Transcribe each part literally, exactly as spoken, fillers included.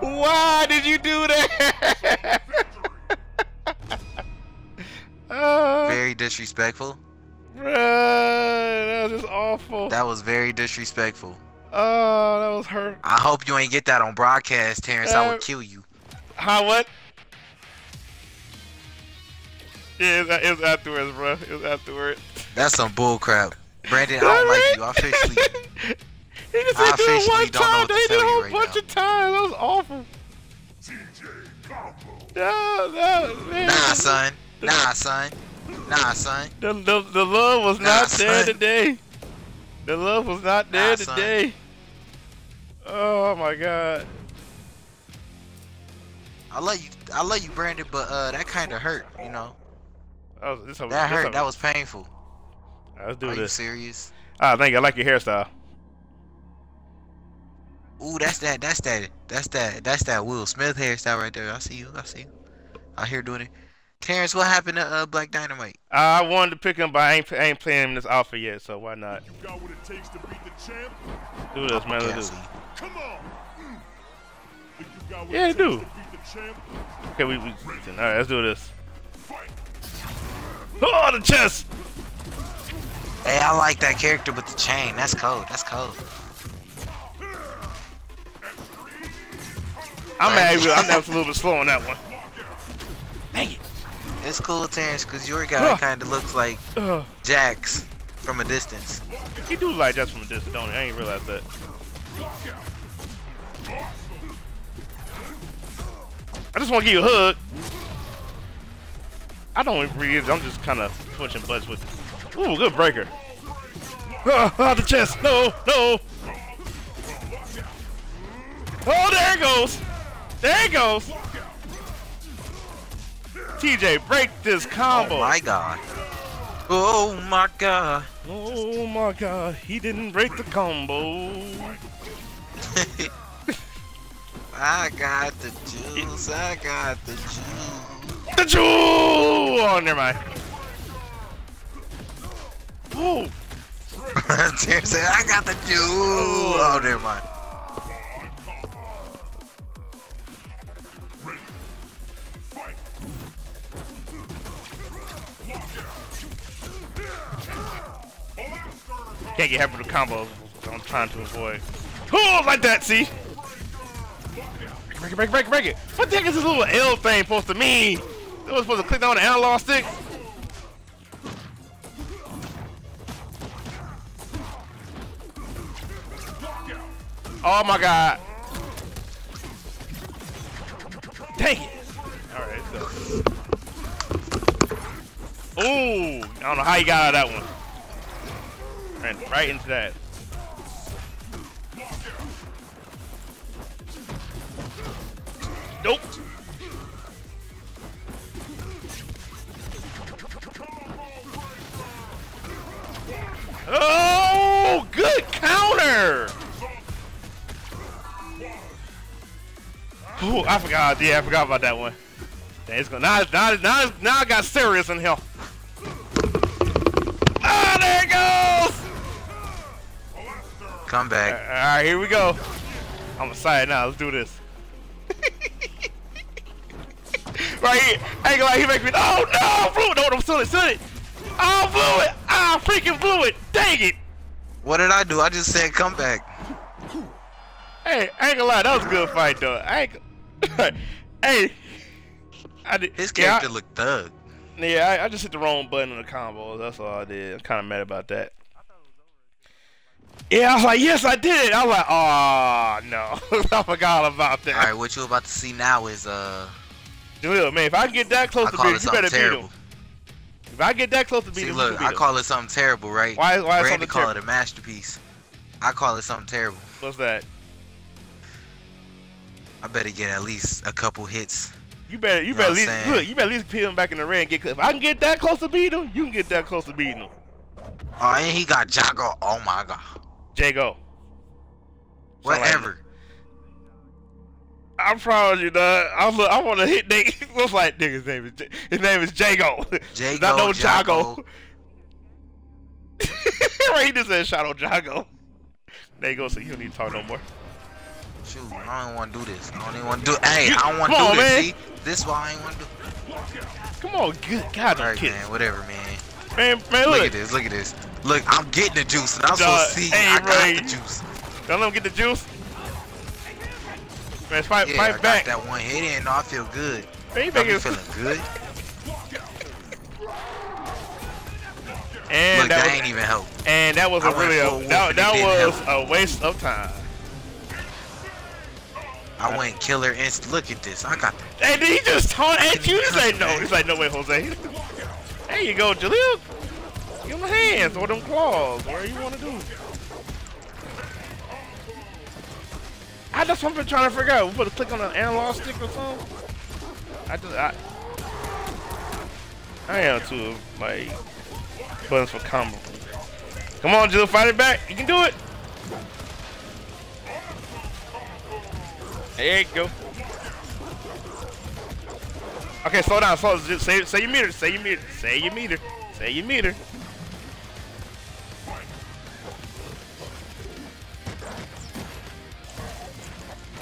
Why did you do that? uh, very disrespectful. Bruh, that was just awful. That was very disrespectful. Oh, that was hurt. I hope you ain't get that on broadcast, Terrance. Uh, I would kill you. How what? Yeah, it was, it was afterwards, bro. It was afterwards. That's some bull crap. Brandon, I don't like you. I officially, he just I officially one don't time, know what to tell you right now. They did a whole bunch of times. That was awful. T J. Combo. No, no, man. Nah, son. Nah, son. Nah, son. The, the, the love was nah, not son. there today. The love was not there nah, today. Son. Oh, my God. I love you. I love you, Brandon, but uh, that kind of hurt, you know. That, was, it's a, that hurt. A, that was painful. Right, let's do Are this. Are you serious? Ah, thank you. I like your hairstyle. Ooh, that's that. That's that. That's that. That's that Will Smith hairstyle right there. I see you. I see you. I hear doing it. Terrance, what happened to uh, Black Dynamite? Uh, I wanted to pick him, but I ain't, I ain't playing him this offer yet, so why not? You got what it takes to beat the champ. Let's do this, man. Okay, let's do it. Come on. You got what yeah, it do. Okay, we, we all right. Let's do this. Oh, the chest! Hey, I like that character with the chain. That's cold. That's cold. I'm actually, I'm actually a little bit slow on that one. Dang it! It's cool, Terrance, because your guy uh, kind of looks like uh, Jax from a distance. He do like Jax from a distance, don't he? I ain't realized that. I just want to give you a hug. I don't even breathe. I'm just kind of pushing butts with it. Ooh, good breaker. Ah, ah, the chest. No, no. Oh, there it goes. There it goes. T J, break this combo. Oh, my God. Oh, my God. Oh, my God. He didn't break the combo. I got the juice. I got the juice. The jewel! Oh, never mind. Ooh! Seriously, I got the jewel! Oh, never mind. Can't get happy with the combos. I'm trying to avoid. Oh, like that, see? Break it, break it, break it, break it. What the heck is this little L thing supposed to mean? It was supposed to click down the analog stick. Oh my God. Dang it. Alright, let's go. Ooh, I don't know how you got out of that one. Ran right into that. Nope. Oh, good counter! Ooh, I forgot. Yeah, I forgot about that one. Dang, it's gonna, now, now, now, now I got serious in here. Ah, there it goes! Come back. All right, all right, here we go. I'm excited now. Let's do this. Right here. I ain't gonna lie, he make me. Oh no! I blew it! No, I'm still it, still it! I blew it! I freaking blew it! Dang it! What did I do? I just said come back. Hey, I ain't gonna lie, that was a good fight though. I ain't. Hey, I did. His character yeah, I, looked thug. Yeah, I, I just hit the wrong button on the combos. That's all I did. I'm kind of mad about that. Yeah, I was like, yes, I did. I was like, oh no, I forgot all about that. All right, what you about to see now is uh. Man, if I get that close to beat him, you better terrible. beat him. If I get that close to beat See, him, look, you beat I him. call it something terrible, right? Why? Why is something call terrible? it a masterpiece. I call it something terrible. What's that? I better get at least a couple hits. You better, you, you better at least look. You better at least peel him back in the ring. And get if I can get that close to beat him, you can get that close to beating him. Oh, and he got Jago. Oh my God. Jago. Whatever. I'm proud of you, dog. I, was, I want to hit niggas. Looks like niggas name is J his name is Jago. Jago. Not no Jago. Right, he just said Shadow Jago. There you go. So you don't need to talk no more. Shoot, I don't want to do this. I don't even want to do. Hey, I don't want to do on, this. Man. See, this is why I ain't want to do. Come on, good God, all right, man, whatever, man. Man, man, look. look at this. Look at this. Look, I'm getting the juice, and I'm supposed to see I got right. the juice. Don't let him get the juice. Man, fight, yeah, fight I got back. That one hit in, no, I feel good. Man, you making feeling good. And look, that, that was, ain't even help. And that was a really a, that, that was help. a waste of time. I went killer instinct. Look at this. I got that. Hey, did he just taunt at you? He's like, no. He's like, no way, Jose. There you go, Jaleel. Give him hands or them claws. What do you want to do? I just I've been trying to figure out. We put a click on an analog stick or something. I just I I am too like buttons for combo. Come on, Jaleel, fight it back. You can do it. There you go. Okay, slow down. Slow. Just say, say your meter. Say your meter. Say your meter. Say your meter.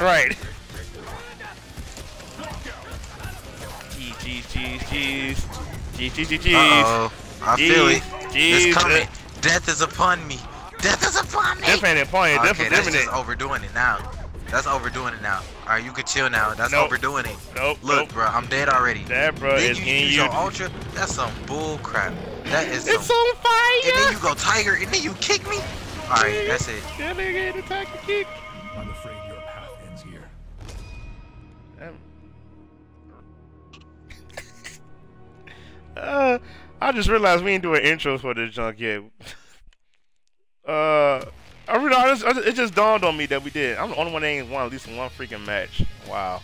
Right. Jeez, jeez, jeez, jeez, jeez, jeez, jeez. Uh-oh. I feel it. It's coming. Death is upon me. Death is upon me. Definitely upon you. Okay, that's just overdoing it now. That's overdoing it now. All right, you can chill now. That's nope. overdoing it. Nope. Look, nope. bro, I'm dead already. That bro then is you use your ultra. That's some bull crap. That is. It's some... on fire. And then you go tiger, and then you kick me. All right, that's it. That nigga ain't attack and kick. I'm afraid your path ends here. Damn. uh, I just realized we ain't doing intros for this junk yet. uh. I really, I just, I just, it just dawned on me that we did. I'm the only one that ain't won at least one freaking match. Wow,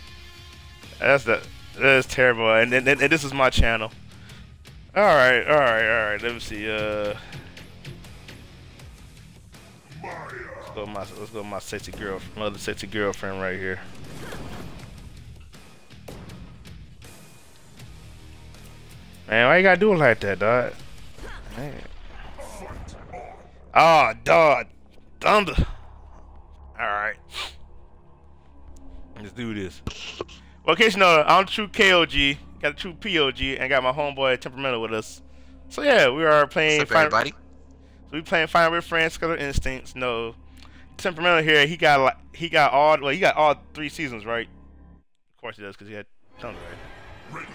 that's the that's terrible. And, and, and this is my channel. All right, all right, all right. Let me see. Uh, let's go, my let's go, my sexy girl, my other sexy girlfriend right here. Man, why you gotta do it like that, dog? Man. Oh, dog. Thunder. All right, let's do this. Well, in case you know, I'm true K O G, got a true P O G, and got my homeboy Temperamental with us. So yeah, we are playing. What's up, everybody? So we playing Fighting Wit Friendz, Killer Instinct. No, Temperamental here. He got like he got all well, he got all three seasons, right? Of course he does, cause he had Thunder, right?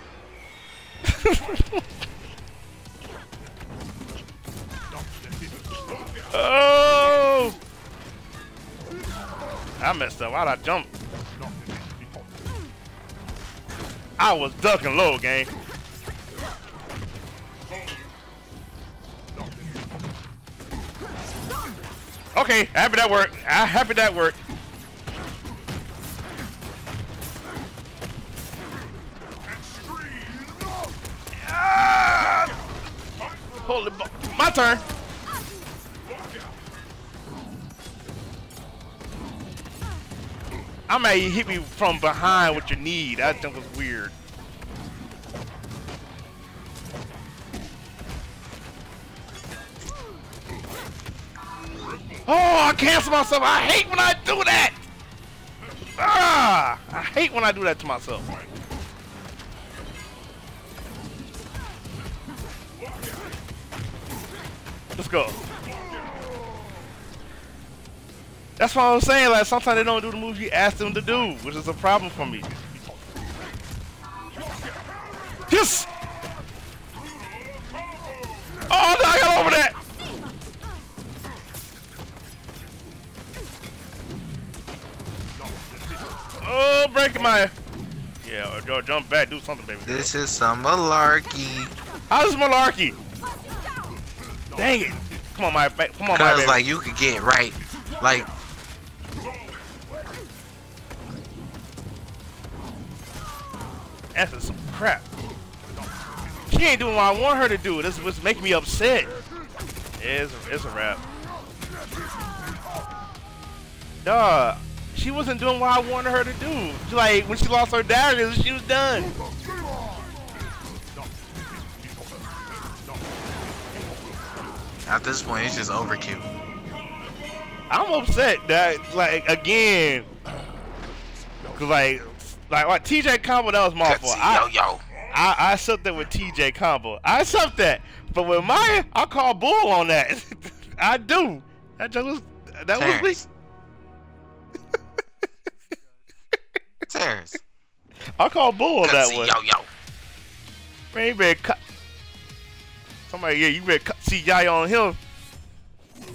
Oh! I messed up. Why'd I jump? I was ducking low, gang. Okay, happy that worked. I happy that worked. Ah! Holy bu- my turn. I might hit me from behind with your knee. That thing was weird. Oh, I cancel myself. I hate when I do that. Ah, I hate when I do that to myself. Let's go. That's what I'm saying, like sometimes they don't do the moves you ask them to do, which is a problem for me. Yes! Oh no, I got over that! Oh, break my... Yeah, or jump back, do something, baby. Girl. This is some malarkey. How's malarkey? Dang it! Come on, my baby. Come on, my baby. Cause like you could get right. Like, that's some crap. She ain't doing what I want her to do. This is what's making me upset. Yeah, it's, a, it's a wrap. Duh, she wasn't doing what I wanted her to do. She, like, when she lost her daggers, she was done. At this point, it's just overkill. I'm upset that, like, again, Cause like, like, like T J Combo, that was my fault. I, yo, yo. I, I sucked that with T J Combo. I sucked that. But with Maya, I call bull on that. I do. That joke was, that Terrance. was me. Terrance. I call bull on that one. Yo, yo. Man, you better cut. Somebody, yeah, you better cut. See Yaya on him.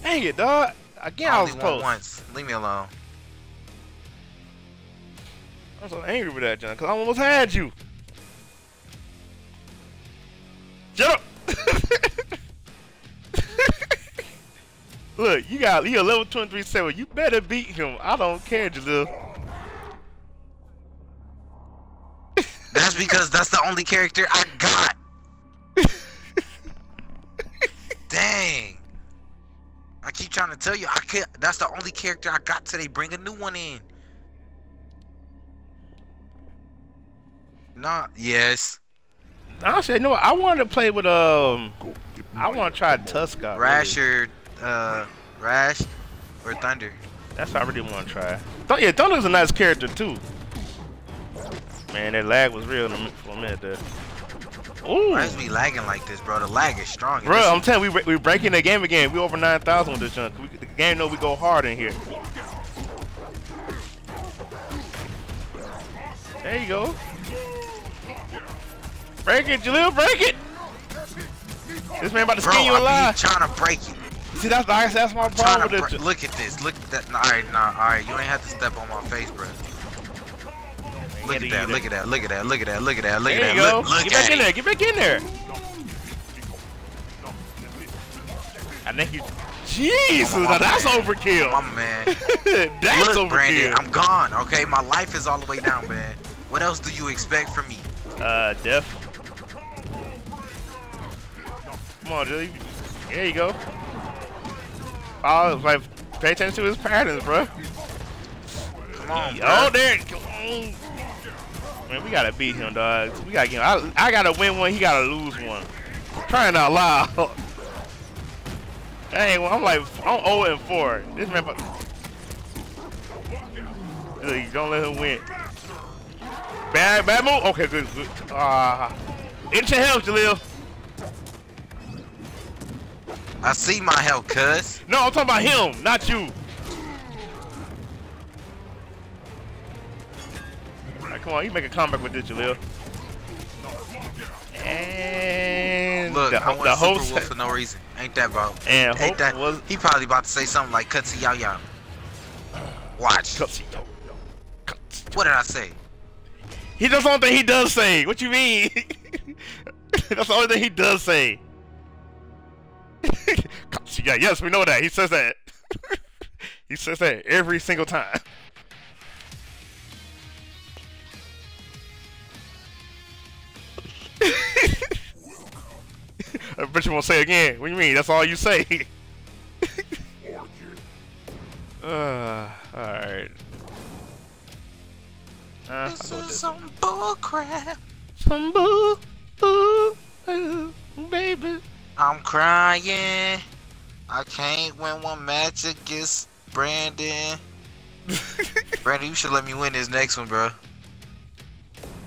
Dang it, dog. Again, I, I was close. Once. Leave me alone. I'm so angry with that, John, because I almost had you. Shut up. Look, you got you a level twenty-three seven. You better beat him. I don't care, Jalil. That's because that's the only character I got. Dang. I keep trying to tell you, I can't. That's the only character I got today. Bring a new one in. Nah, yes. Honestly, no. I wanted to play with um. I want to try Tusk out. Rash really. or uh, Rash or Thunder. That's what I really want to try. Th yeah, Thunder's a nice character too. Man, that lag was real for a minute there. Ooh. Why is we lagging like this, bro? The lag is strong. Bro, I'm telling you, we we're breaking the game again. We over nine thousand with this junk. We, the game know we go hard in here. There you go. Break it, Jalil, break it! This man about to skin you alive. Bro, I be trying to break it. See, that's, that's my problem with it. Look at this, look at that. Nah, all right, nah, all right. You ain't have to step on my face, bro. Look at that, look at that, look at that, look at that, look at that, look at that. There you go. Get back in there, get back in there. I think you... Jesus, that's overkill. My man. That's overkill. Look, Brandon, I'm gone, okay? My life is all the way down, man. What else do you expect from me? Uh, death. Come on, dude. There you go. Oh, like, pay attention to his patterns, bro. Come on, bro. Oh, there. Man, we gotta beat him, dog. We gotta get him. I, I gotta win one. He gotta lose one. I'm trying not loud. Dang, well, I'm like, I'm oh and four. This man, dude, don't let him win. Bad, bad move. Okay, good, good. Ah, uh, it's your health, Jalil. I see my hell, cuz. No, I'm talking about him, not you. Right, come on, you make a comeback with this, Jalil. And look, the, I went Sabrewulf for no reason. Ain't that bro? And ain't that? Was... He probably about to say something like "Cutsy Yao Yao." Watch. What did I say? He does the only thing he does say. What you mean? That's the only thing he does say. Yeah, yes, we know that. He says that. He says that every single time. I bet you won't say again. What do you mean? That's all you say. uh, all right. Uh, this is some bull crap. Some bull, bull, bull, baby. I'm crying. I can't win one match against Brandon. Brandon, you should let me win this next one, bro.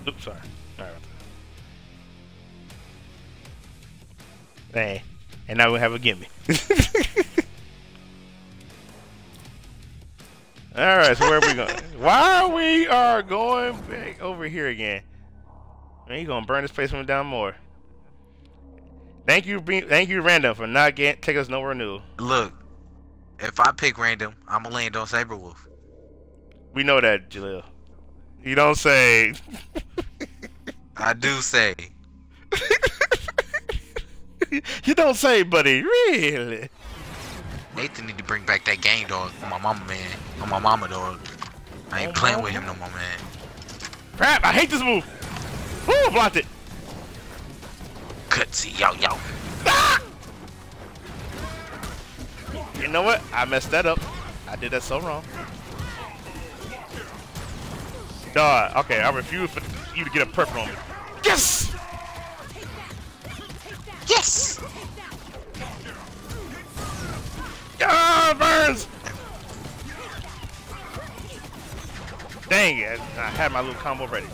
Oops, sorry. All right. Hey, and now we have a gimme. All right, so where are we going? Why we are going back over here again? Man, you gonna burn this place from down more. Thank you, thank you, Random, for not getting take us nowhere new. Look, if I pick Random, I'ma land on Sabrewulf. We know that, Jalil. You don't say. I do say. You don't say, buddy. Really. Nathan need to bring back that game dog on my mama, man. On my mama, dog. I ain't playing with him no more, man. Crap, I hate this move. Ooh, blocked it. Cutsy, yo, yo. Ah! You know what? I messed that up. I did that so wrong. God, okay, I refuse for you to get a perfect on me. Yes! Yes! Ah, Burns! Dang it, I had my little combo ready.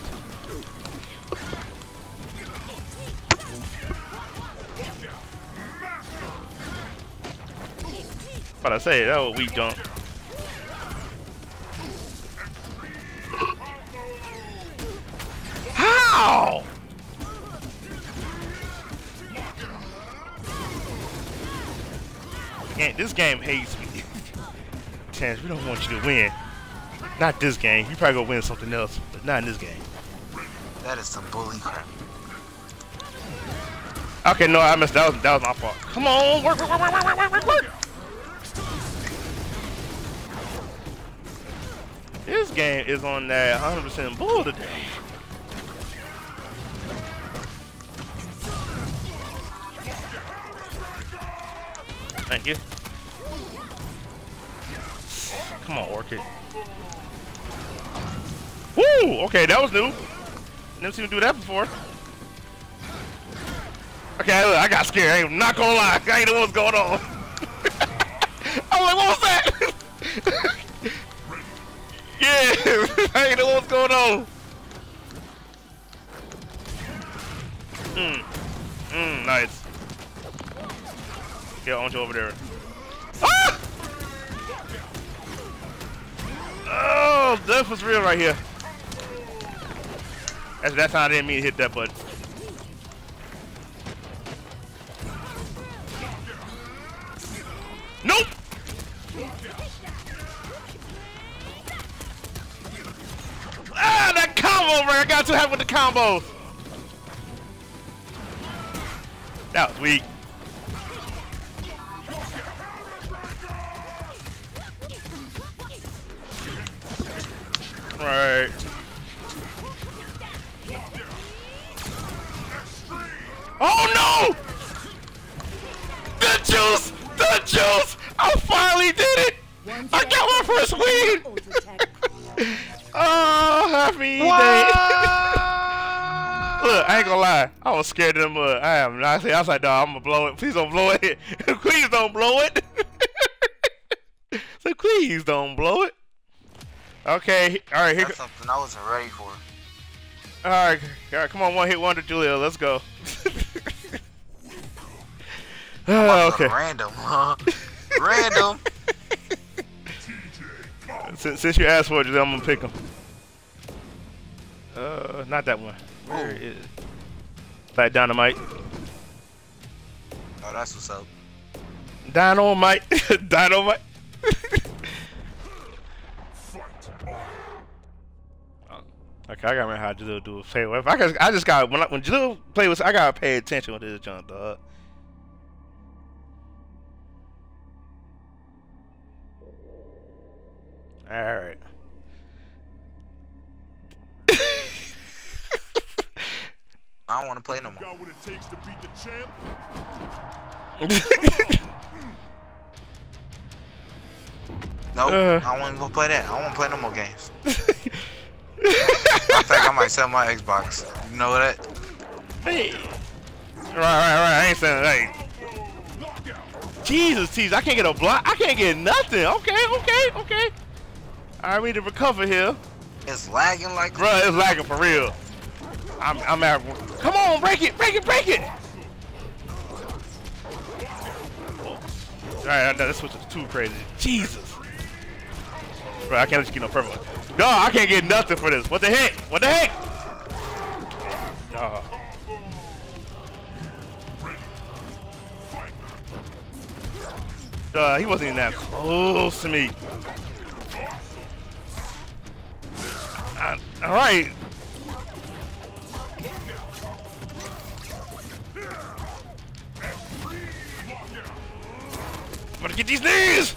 But I say, that was a weak jump. How? This game hates me. Terrance, we don't want you to win. Not this game. You probably gonna win something else, but not in this game. That is some bully crap. Okay, no, I missed. That was that was my fault. Come on, work, work, work, work, work, work, work, work. This game is on that one hundred percent bull today. Thank you. Come on, Orchid. Woo! Okay, that was new. Never seen him do that before. Okay, I, I got scared. I ain't not gonna lie. I ain't know what's going on. I was like, what was that? Yeah, I ain't know what's going on. Mmm. Mmm, nice. Yeah, I want you over there. Ah! Oh, death was real right here. That's that time I didn't mean to hit that button. Nope! Ah, that combo right! I got to have with the combos. That was weak. Right. Oh no! The juice! The juice! I finally did it! I got my first win! Oh, happy day! Look, I ain't gonna lie. I was scared of them. Uh, I am not. I was like, no, I'm gonna blow it. Please don't blow it. Please don't blow it. So please don't blow it. Okay, all right. Here That's something I wasn't ready for. All right, all right, come on, one hit wonder, Julio. Let's go. Oh, okay. Random, huh? Random. Since, since you asked for it, Julio, I'm gonna pick him. Uh, not that one. Where Ooh. is Black Dynamite? Oh, that's what's up. Dynamite, Dynamite. Okay, I gotta remember how Jalil do a favor. If I can, I just got when I, when Jalil play with, I gotta pay attention with this junk, dog. All right. I don't want to play no more. Got what it takes to beat the champ. Nope, uh, I want to go play that. I don't want to play no more games. I think I might sell my Xbox. You know that? Hey. Right, right, right. I ain't selling that. Jesus, T's. I can't get a block. I can't get nothing. Okay, okay, okay. I need to recover here. It's lagging like. Bruh, it's lagging for real. I'm, I'm at. Come on, break it, break it, break it. All right, this was too crazy. Jesus. Bro, I can't let you get no purple. No, I can't get nothing for this. What the heck? What the heck? No. Uh, he wasn't even that close to me. Uh, all right. I'm gonna get these knees.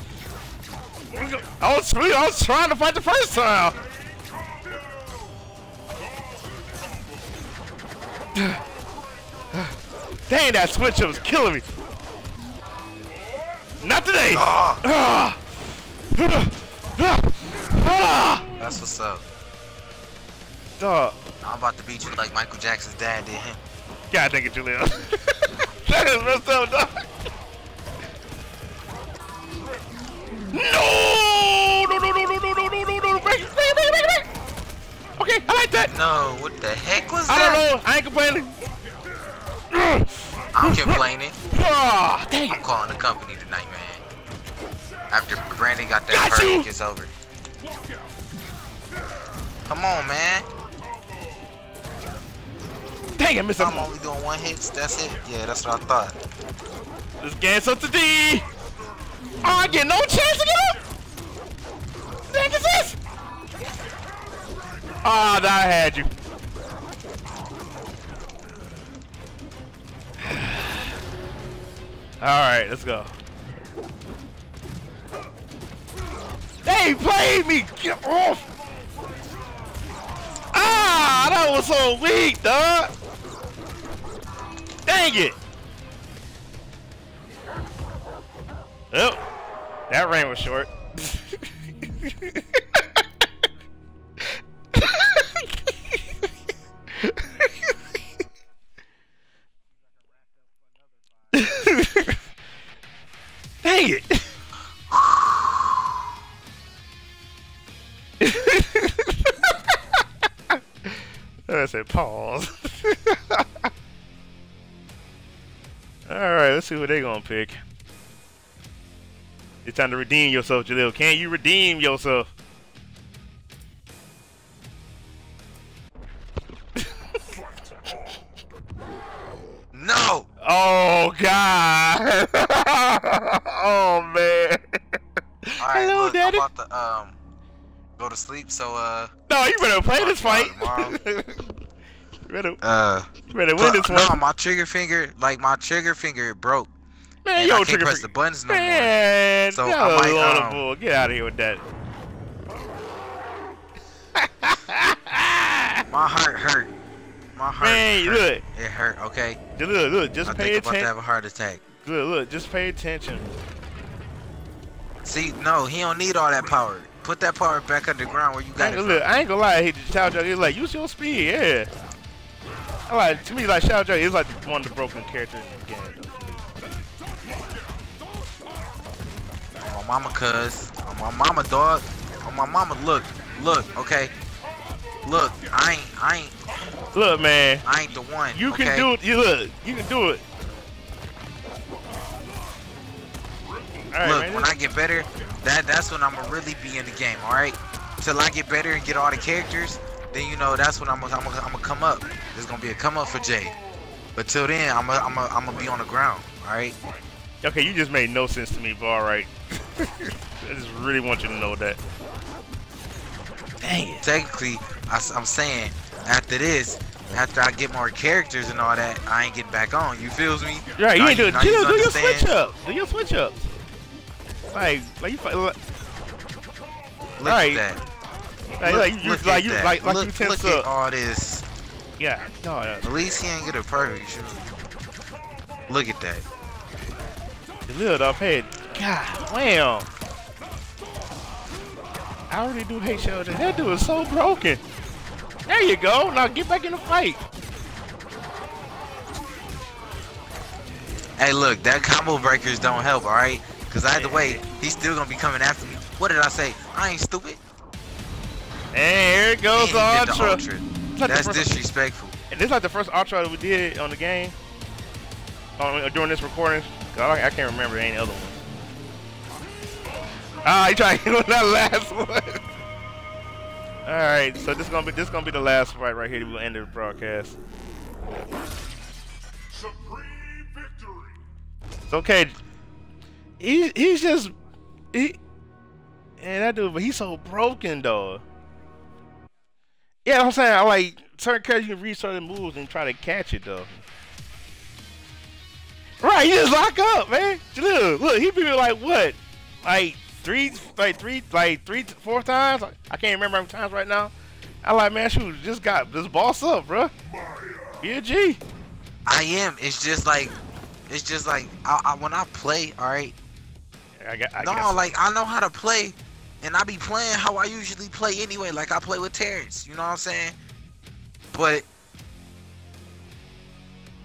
I was, I was trying to fight the first time. Dang, that switch up was killing me. Not today. Ah. That's what's up. Duh. I'm about to beat you like Michael Jackson's dad did him. God dang it, Julio. That is messed up, dog. No! No! No! No! No! No! No! No! No! Break! Break! Break! Break! okay, I like that. No, what the heck was I that? I don't know. I ain't complaining. I'm complaining. Oh, dang. I'm calling the company tonight, man. After Brandon got that got hurt, it gets over. Come on, man. Dang, I missed. I'm only doing one hit. That's it. Yeah, that's what I thought. This game's up to D. Oh, I get no chance to get up. What the heck is this? Ah, oh, I had you. All right, let's go. They played me. Get off. Ah, that was so weak, dog. Dang it. Oh, that rain was short. Dang it. I said pause. Alright, let's see what they gonna pick. It's time to redeem yourself, Jalil. Can you redeem yourself? No! Oh, God! Oh, man. All right, hello, look, Daddy. I'm about to um, go to sleep, so... uh. No, you better play this fight. You better, uh, you better win this one. No, my trigger finger, like, my trigger finger broke. Man, yo, I can't press the buttons no man, more. So I might, um, bull. Get out of here with that. My heart hurt. My heart man, hurt. Look. It hurt, okay? Look, look, just I pay attention. I'm about to have a heart attack. Look, look, just pay attention. See, no, he don't need all that power. Put that power back underground where you got I it look, from. I ain't gonna lie, he just shout out. He's like, use your speed, yeah. I like, to me, like, Shadow Jago is like one of the broken characters in the game. My mama, cuz. On my mama, dog. On my mama, look. Look, okay? Look, I ain't, I ain't. Look, man. I ain't the one, You okay? can do it. You look, you can do it. All right, look, man, when I get better, that that's when I'm gonna really be in the game, all right? Till I get better and get all the characters, then, you know, that's when I'm gonna I'm gonna, I'm gonna come up. There's gonna be a come up for Jay. But till then, I'm gonna I'm gonna, I'm gonna be on the ground, all right? Okay, you just made no sense to me, but all right. I just really want you to know that. Dang it. Technically, I, I'm saying after this, after I get more characters and all that, I ain't getting back on. You feels me? Yeah, you ain't doing it. Do your switch up. Do your switch up. Like, like you fight. Like, look right. at that. Like, look, like you, look like, you that. like, like look, you tense look up. Look at all this. Yeah. No, no. At least he ain't get a perfect shoot. Look at that. Little up head. God, wow. I already do hate Sheldon. That dude is so broken. There you go. Now get back in the fight. Hey, look, that combo breakers don't help, all right? Because either way, he's still going to be coming after me. What did I say? I ain't stupid. Hey, here it goes, Man, the Ultra. Ultra. Like That's the disrespectful. And this is like the first Ultra that we did on the game on, during this recording. I, I can't remember any other one. Ah, you trying to hit on that last one. All right, so this gonna be this gonna be the last fight right here. We'll end the broadcast. Supreme victory. It's okay. He he's just he and that dude, but he's so broken though. Yeah, I'm saying I like certain characters you can read certain moves and try to catch it though. Right, you just lock up, man. Look, look, he beat me like what, like three, like three, like three, four times. I can't remember how many times right now. I like, man, shoot, just got just boss up, bro. Be a G. I am. It's just like, it's just like I, I, when I play, all right. I got. I no, guess. like I know how to play, and I be playing how I usually play anyway. Like I play with Terrance, you know what I'm saying? But.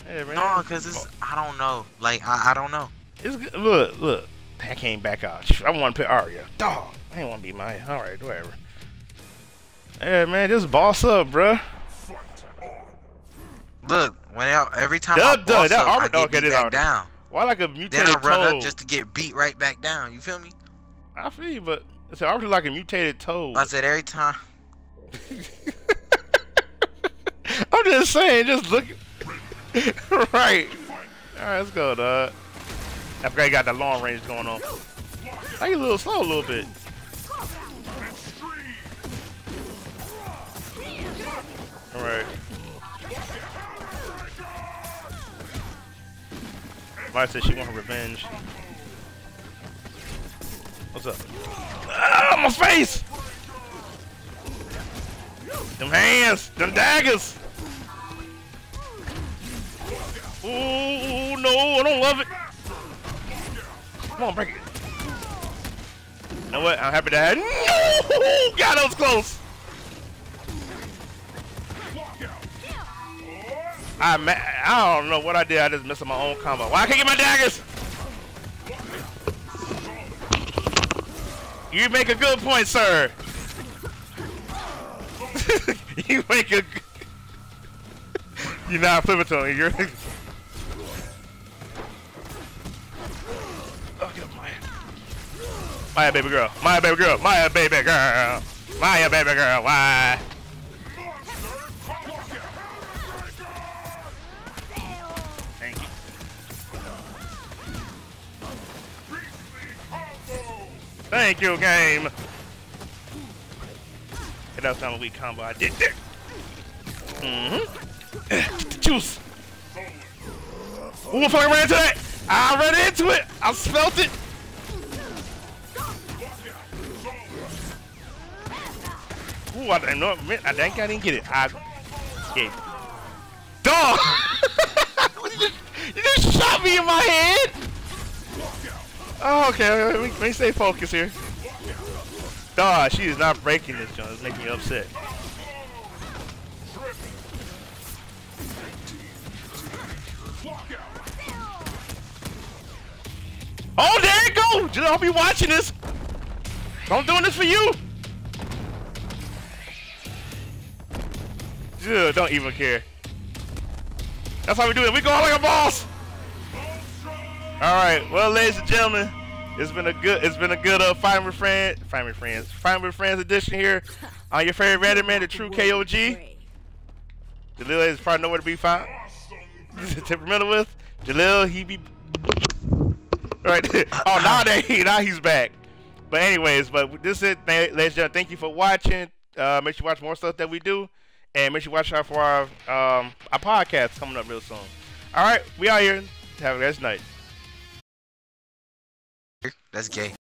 Hey, man. No, cause it's I don't know. Like I, I don't know. It's good. Look, look. I came back out. I want to put Aria. Dog. I didn't want to be Maya. All right, whatever. Hey man, just boss up, bruh. Look, when I, every time duh, I boss duh, up, that armor, I get okay, beat back down. Why like a mutated toe? Then I run toe? Up just to get beat right back down. You feel me? I feel you, but it's already like a mutated toe. I said every time. I'm just saying, just look. Right. All right, let's go, dog. I forgot you got that long range going on. I get a little slow a little bit. All right. Maya said she want her revenge. What's up? Ah, my face! Them hands! Them daggers! Ooh, no, I don't love it! Come on, break it! You know what? I'm happy to have. No! God, that was close! I I don't know what I did. I just missed my own combo. Why I can't get my daggers? You make a good point, sir. You make a. You're not flipping to me. You're. Oh, get up, Maya. Maya, baby girl. Maya, baby girl. Maya, baby girl. Maya, baby girl. Why? Thank you, game. And that was not a weak combo I did there. Mm-hmm. Juice. Ooh, I fucking ran into that. I ran into it. I smelt it. Ooh, I didn't know. I think I didn't get it. I gave. Dog. you, just, you just shot me in my head. Oh, okay, let me, let me stay focused here. Duh, she is not breaking this, John. It's making me upset. Oh, there you go! Just hope you're watching this. I'm doing this for you. Dude, don't even care. That's how we do it. We go like a boss. Alright, well ladies and gentlemen, it's been a good it's been a good uh Fighting Wit Friendz Fighting Wit Friendz Fighting Wit Friendz edition here on your favorite random man, the true K O G. Jalil is probably nowhere to be found. Temperamental with Jalil, he be right. Oh, now they now he's back. But anyways, but this is it, ladies and gentlemen. Thank you for watching. Uh make sure you watch more stuff that we do, and make sure you watch out for our um our podcast coming up real soon. Alright, we out here. Have a nice night. That's gay.